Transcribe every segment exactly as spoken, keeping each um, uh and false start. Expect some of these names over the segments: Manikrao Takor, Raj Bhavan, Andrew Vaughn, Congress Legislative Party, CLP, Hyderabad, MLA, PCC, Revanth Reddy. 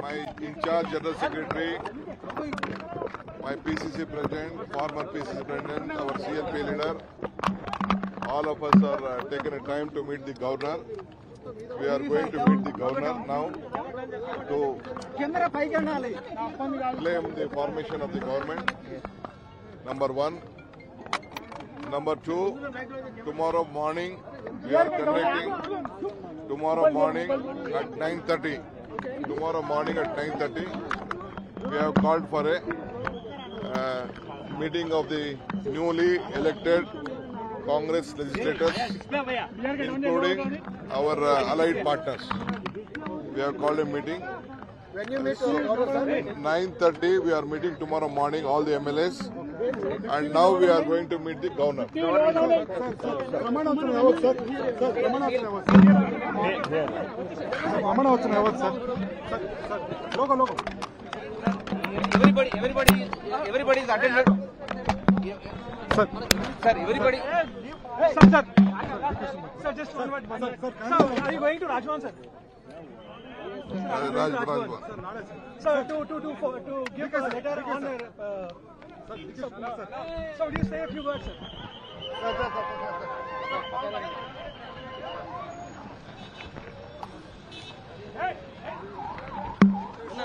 my in-charge General Secretary, my P C C President, former P C C President, our C L P leader, all of us are uh, taking a time to meet the Governor. We are going to meet the Governor now to claim the formation of the government, number one. Number two, tomorrow morning we are conducting, tomorrow morning at nine thirty, tomorrow morning at nine thirty, we have called for a uh, meeting of the newly elected Congress legislators, including our uh, allied partners. We have called a meeting. So, nine thirty we are meeting tomorrow morning, all the M L As. And now we are going to meet the Governor. Everybody, everybody, everybody is attended. Sir, sir, everybody. Sir, sir. Sir, just one word. Sir, are you going to Raj Bhavan, sir? Raj Bhavan. Sir, to to to to give us a letter on. Uh, Sir, sir, sir. So, do you say a few words, sir? Sir, sir, sir, sir, sir. Hey! Hey! Hello,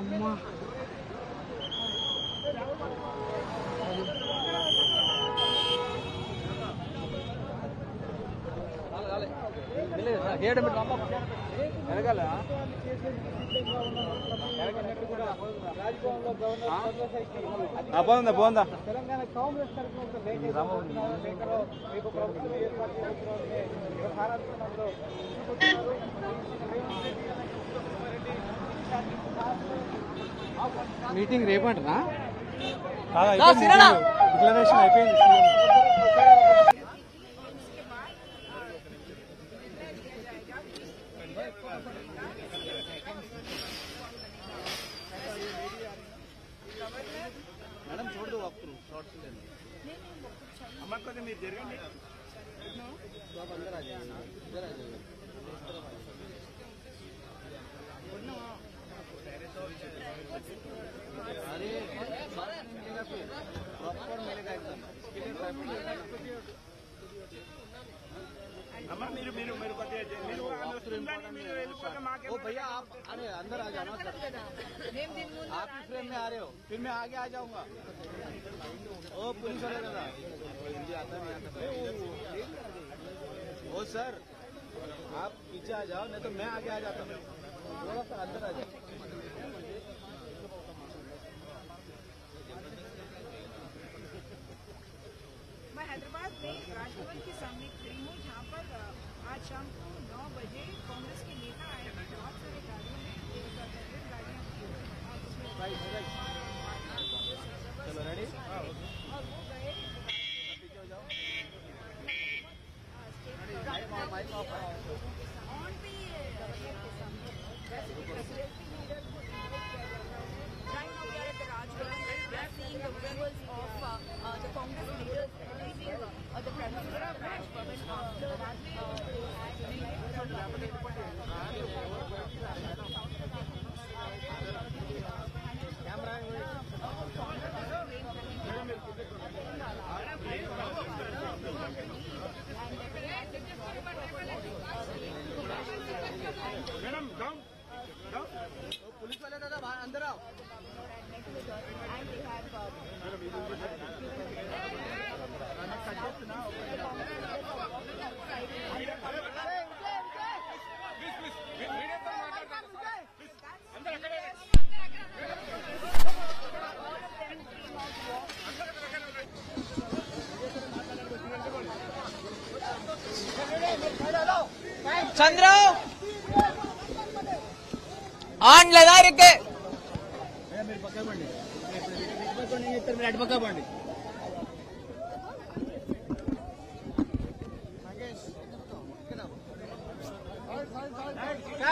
అమ్మా ఏడు meter అమ్మ వెనకాల పోందా పోందా meeting రేపంటనా declaration అయిపోయింది. Madam छोड़ दो आपको शॉर्ट से लेना को नहीं देर गई तो आप अंदर आ जाइए इधर आ जाइए भैया आप अरे अंदर आ जाना आप इस फ्रेम में आ रहे हो फिर मैं आगे आ जाऊंगा. ओ पुलिस वाले दादा हिंदी आता है मैं ओ सर आप पीछे आ जाओ नहीं तो मैं आगे आ जाता हूँ थोड़ा सा अंदर आ जाओ. मैं हैदराबाद में राज भवन के सामने खड़ी हूँ जहाँ पर आज शाम को नौ बजे कांग्रेस के नेता आए थे बहुत सारे गाड़ियों में चलो रेडी Chandra ஆன்ல தான் இருக்கு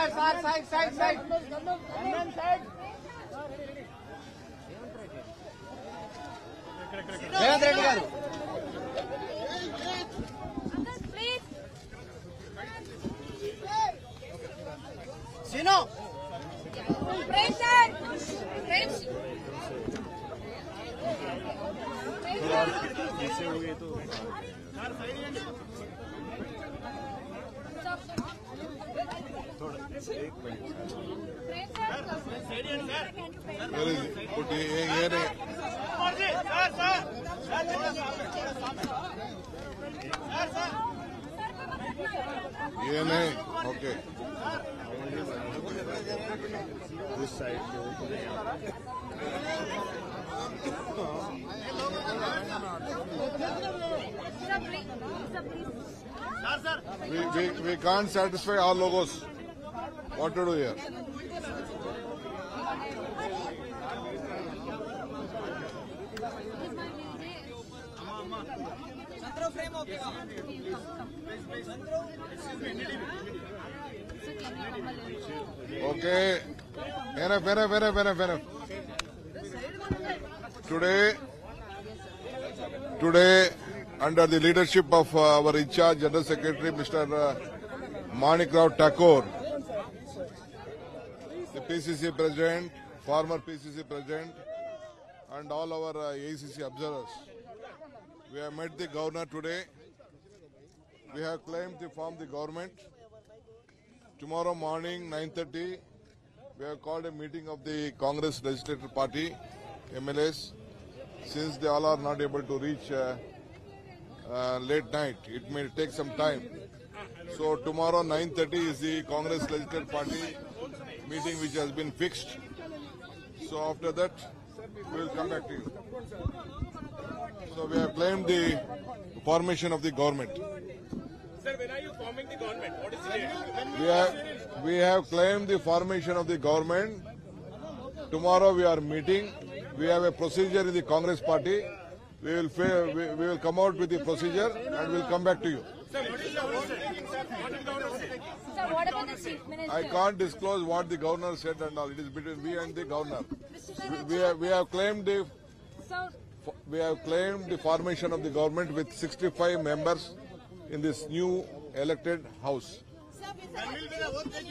Side, side, side, side, side. Gunman side. Devant Reddy garu. Others, please. Sino. Pressure. Pressure. जैसे हो गए तो चार side We, we, we can't satisfy our logos. What to do here? Okay. Enough, enough, enough, enough, enough. Today, today, under the leadership of uh, our in-charge General Secretary, Mister Uh, Manikrao Takor, the P C C President, former P C C President, and all our uh, A C C observers. We have met the Governor today. We have claimed to form the government. Tomorrow morning, nine thirty, we have called a meeting of the Congress Legislative Party, M L As. Since they all are not able to reach uh, uh, late night, it may take some time. So tomorrow nine thirty is the Congress Legislative Party meeting which has been fixed. So after that, we will come back to you. So we have claimed the formation of the government. Sir, when are you forming the government? What is it? We have, we have claimed the formation of the government. Tomorrow we are meeting. We have a procedure in the Congress Party. We will, we, we will come out with the procedure and we will come back to you. Sir, what is the governor saying? Sir, what about the chief minister? I can't disclose what the governor said and all. It is between me and the governor. We, we, have, we have claimed the we have claimed the formation of the government with sixty-five members in this new elected house. Sir,